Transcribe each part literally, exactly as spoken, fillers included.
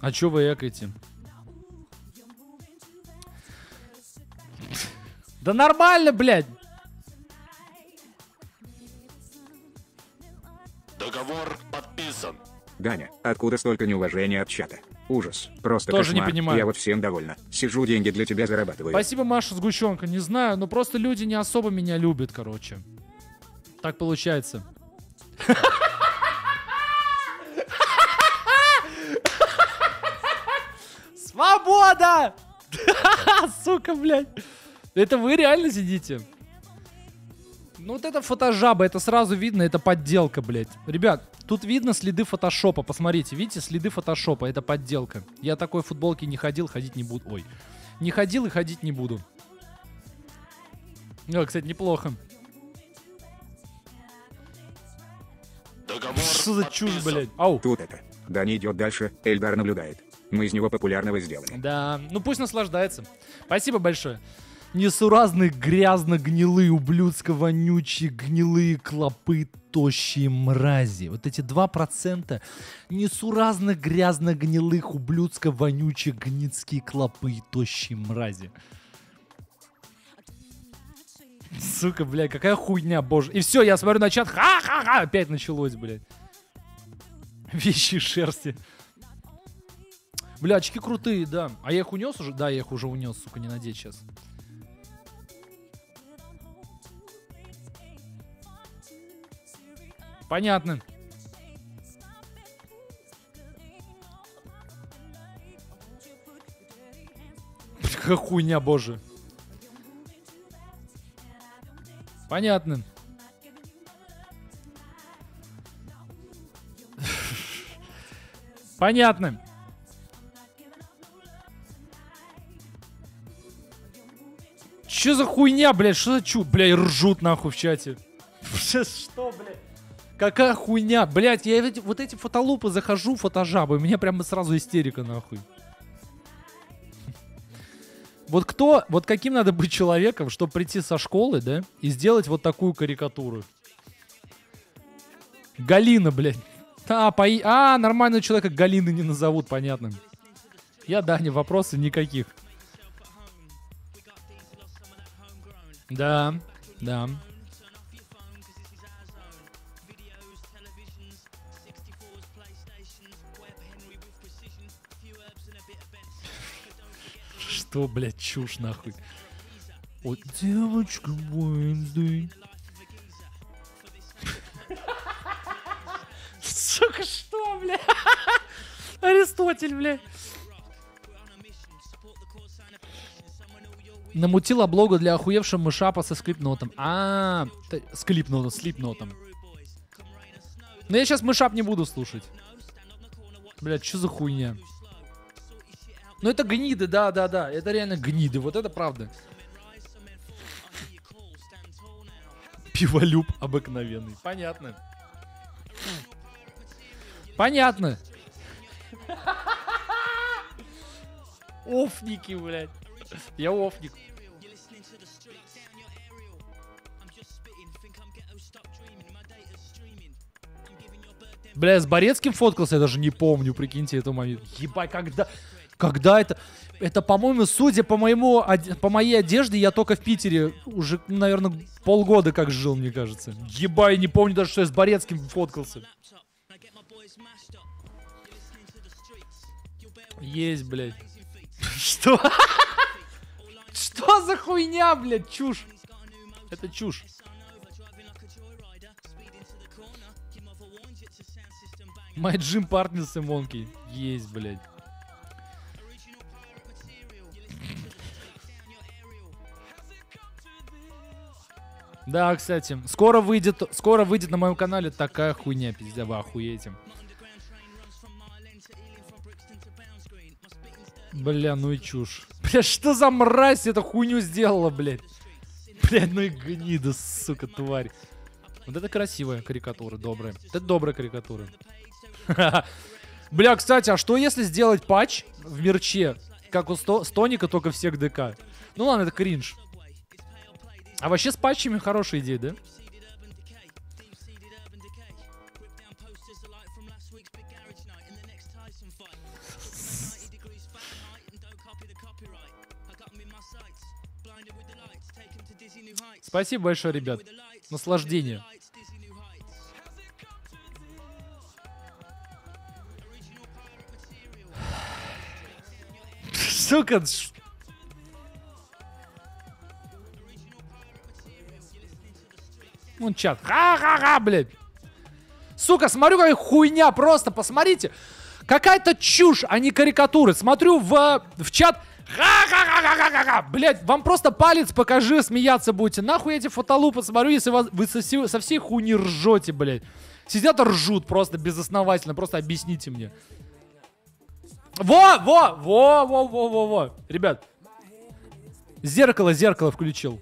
А чё вы экаете? Да нормально, блядь. Договор подписан. Даня, откуда столько неуважения от чата? Ужас. Просто тоже кошмар. Не понимаю. Я вот всем довольна. Сижу, деньги для тебя зарабатываю. Спасибо, Маша Сгущенка. Не знаю, но просто люди не особо меня любят, короче. Так получается. Свобода! Сука, блядь. Это вы реально сидите? Ну вот это фотожаба, это сразу видно, это подделка, блядь. Ребят, тут видно следы фотошопа, посмотрите, видите, следы фотошопа, это подделка. Я такой футболки не ходил, ходить не буду. Ой, не ходил и ходить не буду. Ну, кстати, неплохо. Договор что за подписан. Чушь, блядь? Ау. Тут это, да не идет дальше, Эльдар наблюдает. Мы из него популярного сделали. Да, ну пусть наслаждается. Спасибо большое. Несуразные, грязно-гнилые, ублюдско-вонючие, гнилые клопы, тощие мрази. Вот эти два процента несуразных, грязно-гнилых, ублюдско-вонючих, гницкие клопы и тощие мрази. Сука, блядь, какая хуйня, боже. И все, я смотрю на чат, ха-ха-ха, опять началось, блядь. Вещи шерсти. Бля, очки крутые, да. А я их унес уже? Да, я их уже унес, сука, не надеть сейчас. Понятно. Какая хуйня, боже. Понятно. Понятно. Че за хуйня, блядь? Что за чу? Блядь, ржут нахуй в чате. Что, блядь? Какая хуйня, блядь, я эти, вот эти фотолупы захожу, фотожабы, у меня прямо сразу истерика, нахуй. Вот кто, вот каким надо быть человеком, чтобы прийти со школы, да, и сделать вот такую карикатуру? Галина, блядь. А, по... а нормального человека Галины не назовут, понятно. Я, Даня, вопросы никаких. Да, да. Что, блядь, чушь, нахуй. Вот девочка, блядь. Сука, что, блядь? Аристотель, блядь. Намутила блога для охуевшего мышапа со скрипнотом. А, скрипнотом, слипнотом. Но я сейчас мышап не буду слушать. Блядь, что за хуйня? Ну это гниды, да-да-да, это реально гниды, вот это правда. Пиволюб обыкновенный, понятно. Понятно. Офники, блядь. Я офник. Бля, с Борецким фоткался, я даже не помню, прикиньте, это момент. Ебать, когда... Когда это... Это, по-моему, судя по моему, по моей одежде, я только в Питере уже, наверное, полгода как жил, мне кажется. Ебай, не помню даже, что я с Борецким фоткался. Есть, блядь. Что? Что за хуйня, блядь? Чушь. Это чушь. My gym partners и Monkey. Есть, блядь. Да, кстати, скоро выйдет, скоро выйдет на моем канале такая хуйня, пиздец, вы охуете. Бля, ну и чушь. Бля, что за мразь эту хуйню сделала, блядь? Бля, ну и гнида, сука, тварь. Вот это красивая карикатура, добрая. Это добрая карикатура. Бля, кстати, а что если сделать патч в мерче, как у Стоника, только всех ДК? Ну ладно, это кринж. А вообще с патчами хорошая идея, да? Спасибо большое, ребят. Наслаждение. Сука, ну, чат. Ха-ха-ха, блядь. Сука, смотрю, какая хуйня. Просто посмотрите. Какая-то чушь, а не карикатуры. Смотрю в, в чат. Ха-ха-ха-ха-ха-ха. Блядь, вам просто палец покажи, смеяться будете. Нахуй эти фотолупы, смотрю, если вас, вы со, со всей хуйни ржете, блядь. Сидят и ржут просто безосновательно. Просто объясните мне. Во, во, во, во, во, во, во. Ребят. Зеркало, зеркало включил.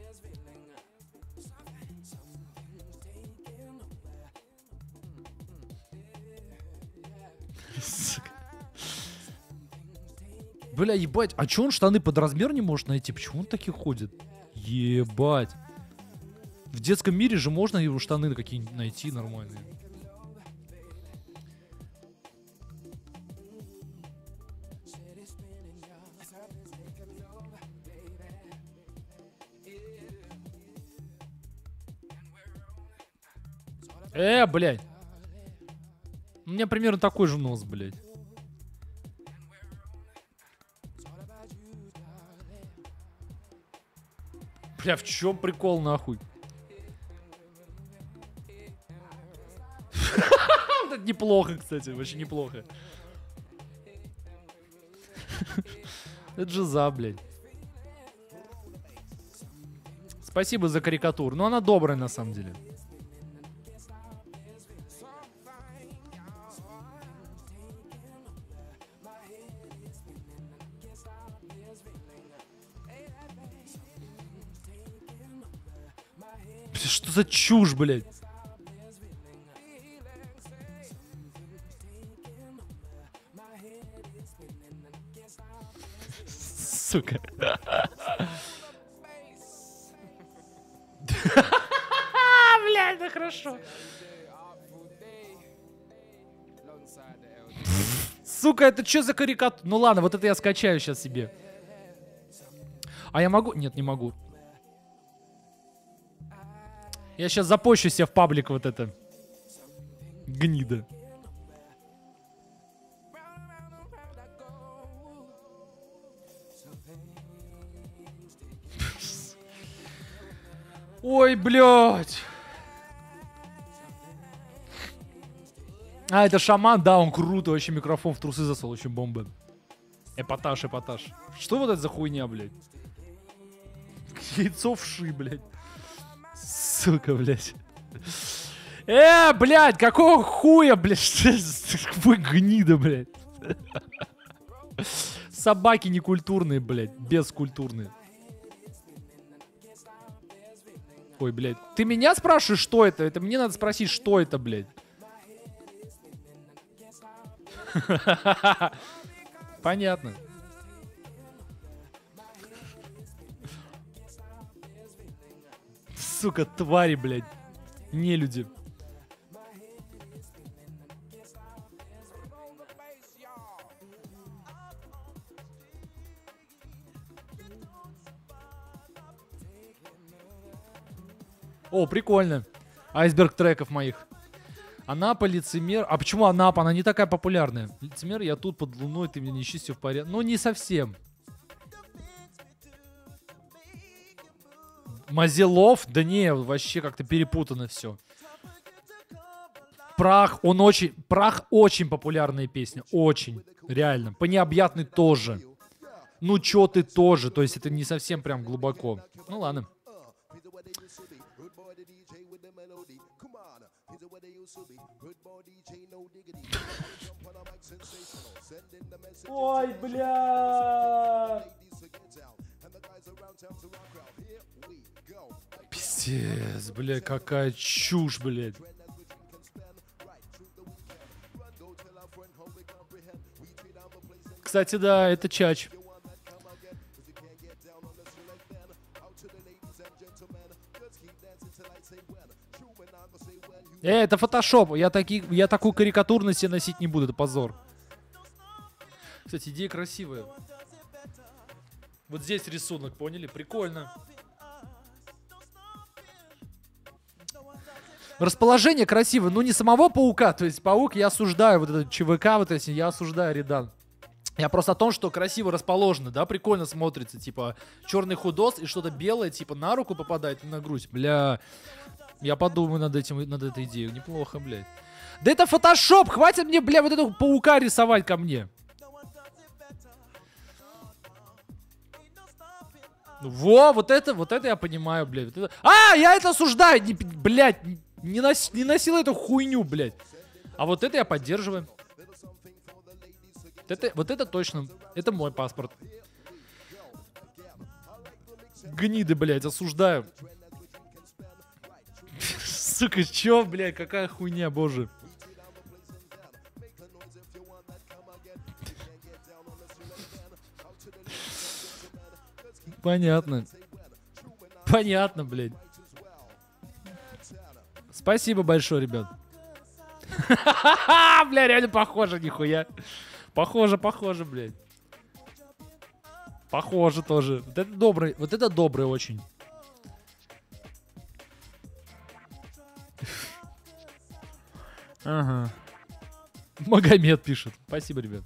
Бля, ебать, а чё он штаны под размер не может найти? Почему он такие ходит? Ебать. В детском мире же можно его штаны какие-нибудь найти нормальные. Э, блядь. У меня примерно такой же нос, блядь. Бля, в чем прикол, нахуй? Это неплохо, кстати, вообще неплохо. Это же за, блядь. Спасибо за карикатуру. Но она добрая, на самом деле. Что за чушь, блядь? Сука. Блядь, да хорошо. Сука, это что за карикатура? Ну ладно, вот это я скачаю сейчас себе. А я могу? Нет, не могу. Я сейчас запущу себе в паблик вот это. Гнида. Ой, блядь. А, это шаман, да, он круто. Вообще микрофон в трусы засунул, очень бомба. Эпатаж, эпатаж. Что вот это за хуйня, блядь? Яйцо вши, блядь. Сука, блядь. Э, блядь, какого хуя, блядь? Вы гнида, блядь. Собаки некультурные, блядь. Бескультурные. Ой, блядь. Ты меня спрашиваешь, что это? Это мне надо спросить, что это, блядь. Понятно. Сука, твари, блядь. Нелюди. О, прикольно. Айсберг треков моих. Анапа, лицемер. А почему Анапа? Она не такая популярная. Лицемер, я тут под луной, ты меня не ищи, все в порядке. Но не совсем. Мазелов, да не, вообще как-то перепутано все. Прах, он очень, Прах очень популярная песня, очень, реально. По необъятной тоже. Ну чё ты тоже, то есть это не совсем прям глубоко. Ну ладно. Ой, бля. Пиздец, блядь, какая чушь, блядь. Кстати, да, это чач. Э, это фотошоп. Я, таки, я такую карикатурность себе носить не буду. Это позор. Кстати, идея красивая. Вот здесь рисунок, поняли? Прикольно. Расположение красивое. Ну, не самого паука. То есть, паук, я осуждаю. Вот этот ЧВК, вот эти, я осуждаю, Редан. Я просто о том, что красиво расположено, да, прикольно смотрится. Типа, черный худос и что-то белое, типа, на руку попадает, на грудь. Бля... Я подумаю над этим, над этой идеей. Неплохо, блядь. Да это фотошоп! Хватит мне, бля, вот этого паука рисовать ко мне. Во, вот это, вот это я понимаю, блядь. Вот это... А, я это осуждаю! Не, блядь, не, нос, не носил эту хуйню, блядь. А вот это я поддерживаю. Вот это, вот это точно. Это мой паспорт. Гниды, блядь, осуждаю. Сука, чё, блядь, какая хуйня, боже. Понятно. Понятно, блядь. Спасибо большое, ребят. Бля, реально похоже, нихуя. Похоже, похоже, блядь. Похоже тоже. Вот это добрый, вот это добрый очень. Ага. Магомед пишет. Спасибо, ребят.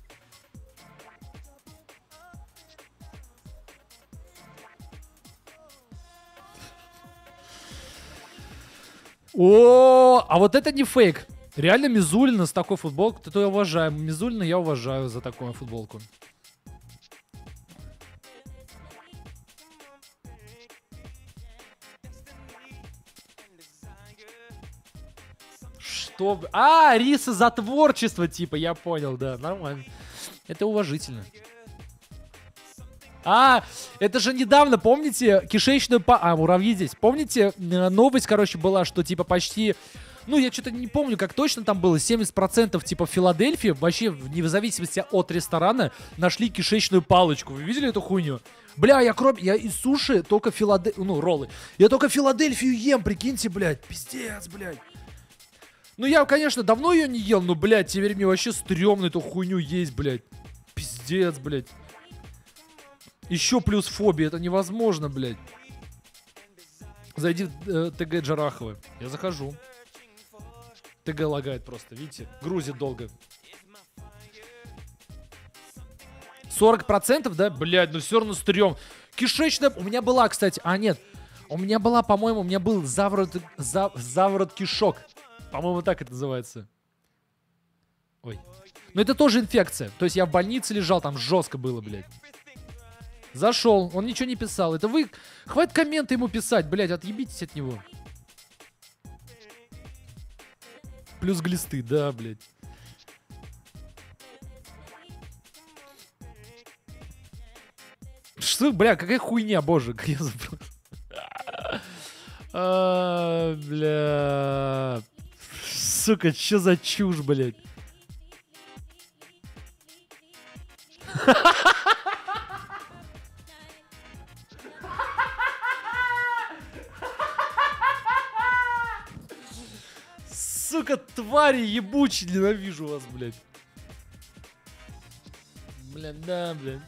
О, а вот это не фейк. Реально Мизулина с такой футболкой. То я уважаю. Мизулина я уважаю за такую футболку. А, риса за творчество, типа, я понял, да, нормально. Это уважительно. А, это же недавно, помните, кишечную по... А, муравьи здесь. Помните, новость, короче, была, что, типа, почти... Ну, я что-то не помню, как точно там было. семьдесят процентов, типа, в Филадельфии, вообще, вне зависимости от ресторана, нашли кишечную палочку. Вы видели эту хуйню? Бля, я кроме... Я из суши только Филадельфию... Ну, роллы. Я только Филадельфию ем, прикиньте, блядь. Пиздец, блядь. Ну, я, конечно, давно ее не ел, но, блядь, теперь мне вообще стрёмно эту хуйню есть, блядь. Пиздец, блядь. Еще плюс фобия, это невозможно, блядь. Зайди в э, ТГ Джараховы. Я захожу. ТГ лагает просто, видите? Грузит долго. сорок процентов, да? Блядь, ну все равно стрём. Кишечная... У меня была, кстати... А, нет. У меня была, по-моему, у меня был заворот, зав... заворот кишок. По-моему, так это называется. Ой. Но это тоже инфекция. То есть я в больнице лежал, там жестко было, блядь. Зашел, он ничего не писал. Это вы... Хватит комменты ему писать, блядь, отъебитесь от него. Плюс глисты, да, блядь. Что, бля, какая хуйня, боже, как я забыл. А, бля... Сука, что за чушь, блядь? Сука, твари ебучие, ненавижу вас, блядь. Бля, да, блядь.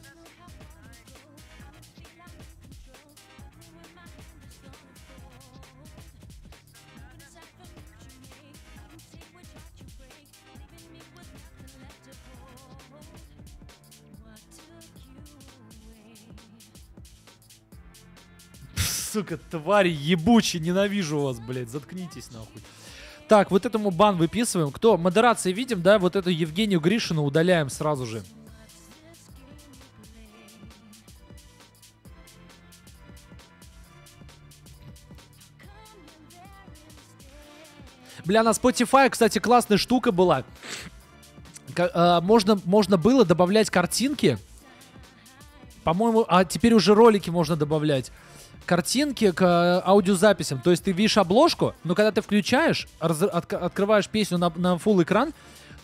Сука, твари ебучие, ненавижу вас, блядь, заткнитесь нахуй. Так, вот этому бан выписываем. Кто? Модерации видим, да? Вот эту Евгению Гришину удаляем сразу же. Бля, на Spotify, кстати, классная штука была. Можно, можно было добавлять картинки. По-моему, а теперь уже ролики можно добавлять. Картинки к аудиозаписям. То есть ты видишь обложку, но когда ты включаешь, раз, от, открываешь песню на, на full экран,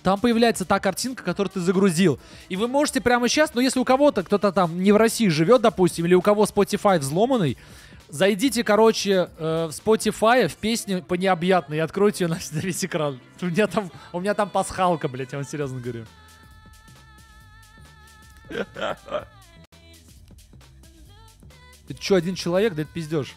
там появляется та картинка, которую ты загрузил. И вы можете прямо сейчас, ну если у кого-то, кто-то там не в России живет, допустим, или у кого Spotify взломанный, Зайдите, короче, э, в Spotify, в песню по необъятной, и откройте ее на весь экран. У меня там, у меня там пасхалка, блядь, я вам серьезно говорю. Ты че, один человек? Да это пиздеж.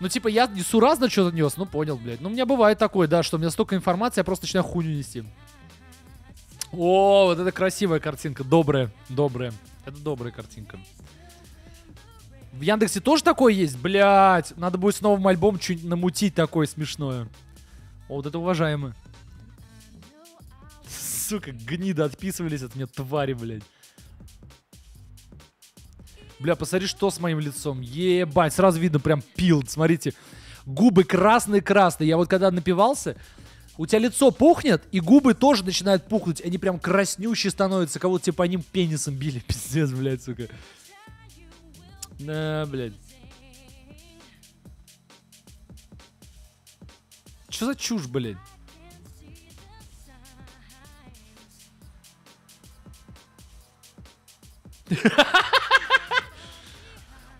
Ну, типа, я несуразно что-то нес, ну, понял, блядь. Ну, у меня бывает такое, да, что у меня столько информации, я просто начинаю хуйню нести. О, вот это красивая картинка, добрая, добрая. Это добрая картинка. В Яндексе тоже такое есть? Блядь, надо будет с новым альбомом что-нибудь намутить такое смешное. О, вот это уважаемые. Сука, гнида, отписывались от меня, твари, блядь. Бля, посмотри, что с моим лицом. Ебать, сразу видно, прям пил. Смотрите, губы красные-красные. Я вот когда напивался, у тебя лицо пухнет, и губы тоже начинают пухнуть. Они прям краснющие становятся, как будто тебе по ним пенисом били. Пиздец, блядь, сука. Да, блядь. Чё за чушь, блядь?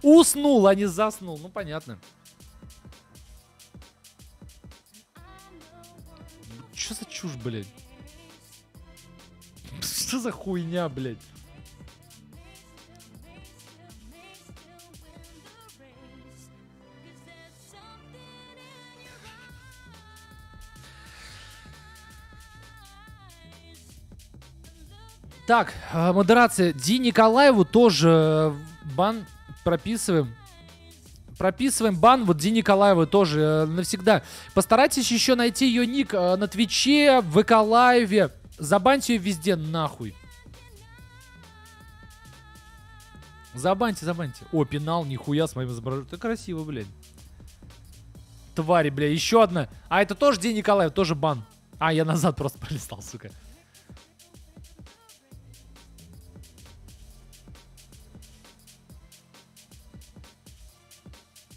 Уснул, а не заснул. Ну, понятно. Что за чушь, блядь? Что за хуйня, блядь? Так, модерация. Ди Николаеву тоже бан... Прописываем. Прописываем бан. Вот Ди Николаева тоже э, навсегда. Постарайтесь еще найти ее ник э, на Твиче, в ВК Лайве. Забаньте ее везде нахуй. Забаньте, забаньте. О, пенал, нихуя с моим изображением. Это красиво, блядь. Твари, бля, еще одна. А это тоже Ди Николаев, тоже бан. А, я назад просто пролистал, сука.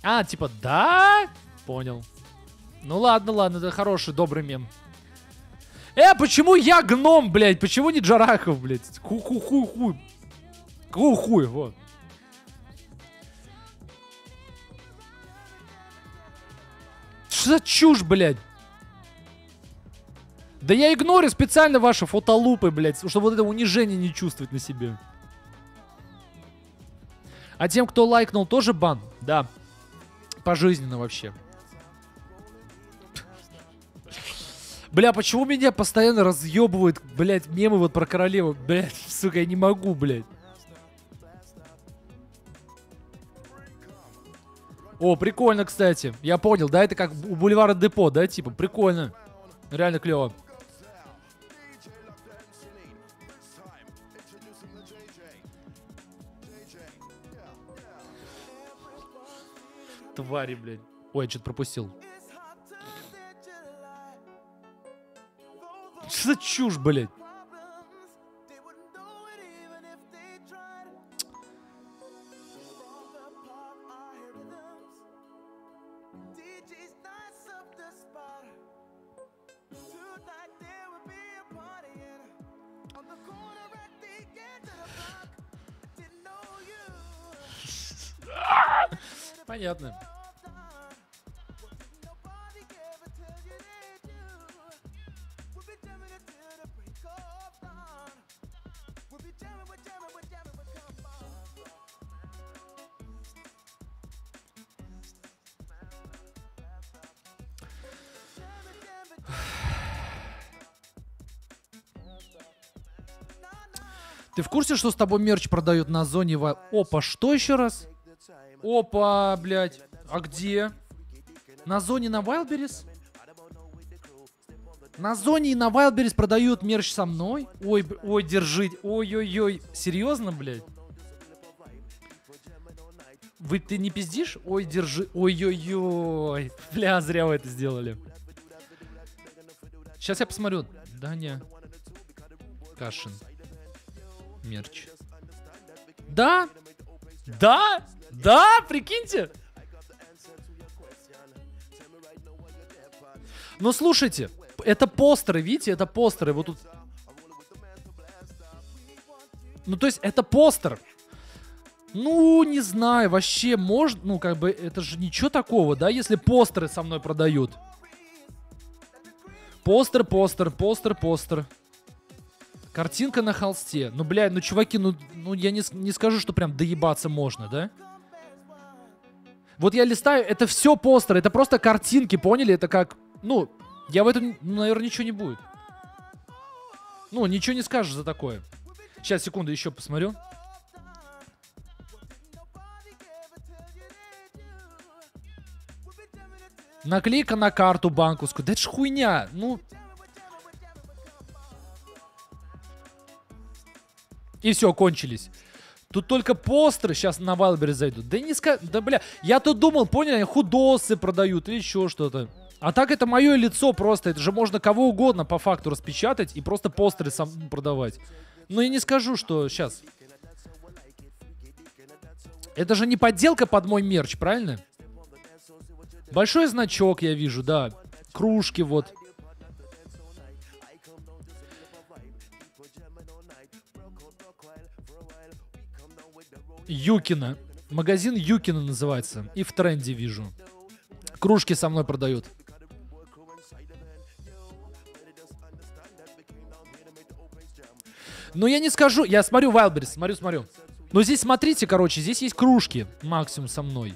А, типа, да? Понял. Ну ладно, ладно, это хороший, добрый мем. Э, почему я гном, блядь? Почему не Джарахов, блядь? Ху-ху-ху-ху. Ху-хуй, вот. Что за чушь, блядь? Да я игнорю специально ваши фотолупы, блядь, чтобы вот это унижение не чувствовать на себе. А тем, кто лайкнул, тоже бан? Да. Пожизненно вообще. Бля, почему меня постоянно разъебывают, блядь, мемы вот про королеву? Блядь, сука, я не могу, блядь. О, прикольно, кстати. Я понял, да, это как у Бульвара Депо, да, типа, прикольно. Реально клево. Твари, блядь. Ой, я что-то пропустил. Что за чушь, блядь? Понятно. Ты в курсе, что с тобой мерч продают на Озоне? Опа, что еще раз? Опа, блядь. А где? На Озоне, на Wildberries? На Озоне и на Wildberries продают мерч со мной? Ой, ой, держи. Ой-ой-ой. Серьезно, блядь? Вы, ты не пиздишь? Ой, держи. Ой-ой-ой. Бля, зря вы это сделали. Сейчас я посмотрю. Даня Кашин. Мерч. Да? Да? Да, прикиньте. Ну, слушайте, это постеры, видите, это постеры. Вот тут... Ну, то есть, это постер. Ну, не знаю, вообще, может... Ну, как бы, это же ничего такого, да, если постеры со мной продают. Постер, постер, постер, постер. Картинка на холсте. Ну, блядь, ну, чуваки, ну, ну я не, не скажу, что прям доебаться можно, да? Вот я листаю, это все постеры, это просто картинки, поняли? Это как... Ну, я в этом, ну, наверное, ничего не будет. Ну, ничего не скажешь за такое. Сейчас, секунду, еще посмотрю. Наклейка на карту банковскую. Да это ж хуйня, ну... И все, кончились. Тут только постеры сейчас на Wildberries зайдут. Да не скажу, да бля, я тут думал, понял, худосы продают или еще что-то. А так это мое лицо просто, это же можно кого угодно по факту распечатать и просто постеры сам продавать. Но я не скажу, что сейчас. Это же не подделка под мой мерч, правильно? Большой значок я вижу, да. Кружки вот. Юкина. Магазин Юкина называется. И в тренде вижу. Кружки со мной продают. Но я не скажу. Я смотрю Wildberries. Смотрю, смотрю. Но здесь, смотрите, короче, здесь есть кружки. Максимум со мной.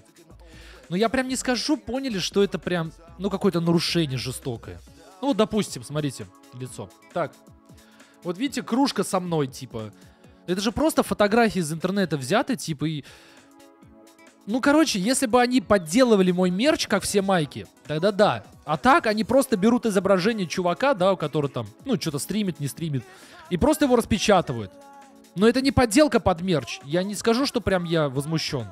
Но я прям не скажу, поняли, что это прям, ну, какое-то нарушение жестокое. Ну, допустим, смотрите, лицо. Так. Вот видите, кружка со мной, типа... Это же просто фотографии из интернета взяты, типа, и... Ну, короче, если бы они подделывали мой мерч, как все майки, тогда да. А так они просто берут изображение чувака, да, у которого там, ну, что-то стримит, не стримит, и просто его распечатывают. Но это не подделка под мерч. Я не скажу, что прям я возмущен.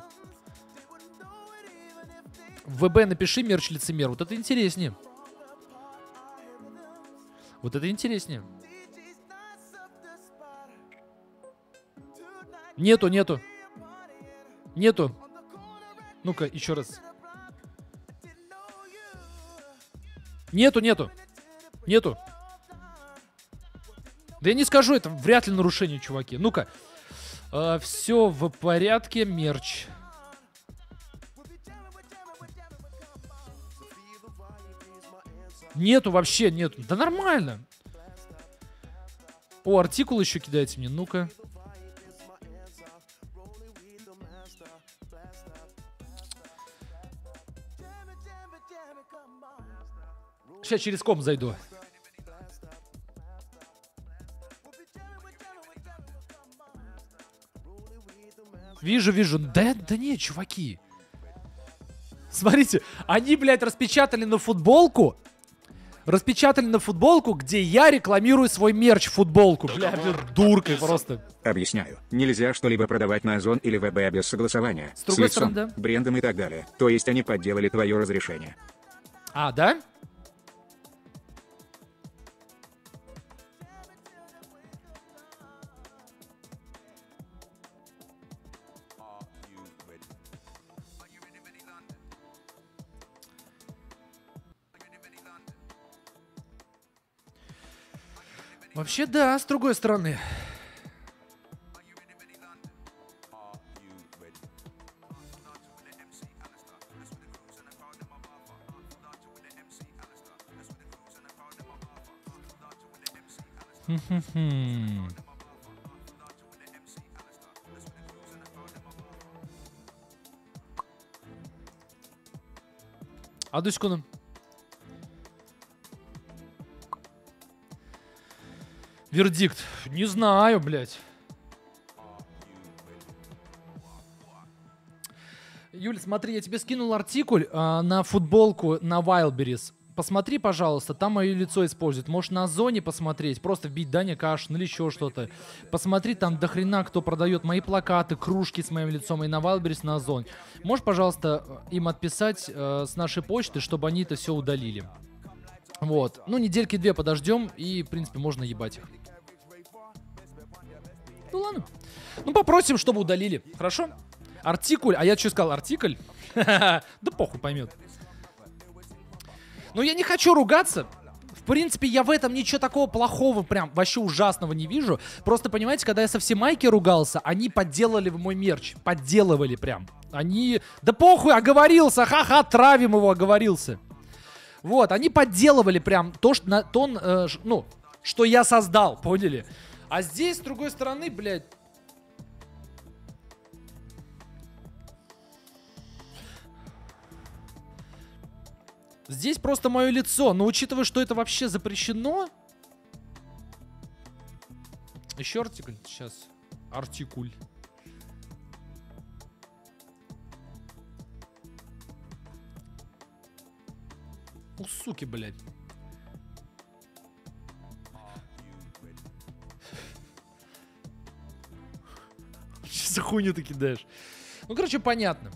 В ВБ напиши мерч лицемер. Вот это интереснее. Вот это интереснее. Нету, нету. Нету. Ну-ка, еще раз. Нету, нету. Нету. Да я не скажу, это вряд ли нарушение, чуваки. Ну-ка. А, все в порядке, мерч. Нету вообще, нету. Да нормально. О, артикул еще кидайте мне, ну-ка. Сейчас через ком зайду. Вижу, вижу. Да, да не, чуваки. Смотрите, они, блядь, распечатали на футболку. Распечатали на футболку, где я рекламирую свой мерч футболку. Бля, бля, дуркой просто. Объясняю. Нельзя что-либо продавать на Озон или ВБ без согласования. С другой стороны, да. Брендом и так далее. То есть они подделали твое разрешение. А, да? Вообще, да, с другой стороны. Одну секунду. Вердикт. Не знаю, блядь. Юль, смотри, я тебе скинул артикуль э, на футболку на Wildberries. Посмотри, пожалуйста, там мое лицо используют. Можешь на Озоне посмотреть, просто вбить Даня Кашин или еще что-то. Посмотри, там до хрена кто продает мои плакаты, кружки с моим лицом и на Wildberries, на Озоне. Можешь, пожалуйста, им отписать э, с нашей почты, чтобы они это все удалили. Вот. Ну, недельки две подождем, и, в принципе, можно ебать их. Ну, ладно. Ну, попросим, чтобы удалили. Хорошо? Артикуль. А я что сказал? Артикль? Да похуй поймет. Ну, я не хочу ругаться. В принципе, я в этом ничего такого плохого, прям вообще ужасного не вижу. Просто, понимаете, когда я со всей майки ругался, они подделали мой мерч. Подделывали прям. Они... Да похуй, оговорился, ха-ха, травим его, оговорился. Вот, они подделывали прям то, что, на, то э, ну, что я создал, поняли? А здесь, с другой стороны, блядь... Здесь просто мое лицо, но учитывая, что это вообще запрещено... Еще артикуль, сейчас. Артикуль. У суки, блядь. Что за хуйню ты кидаешь? Ну, короче, понятно.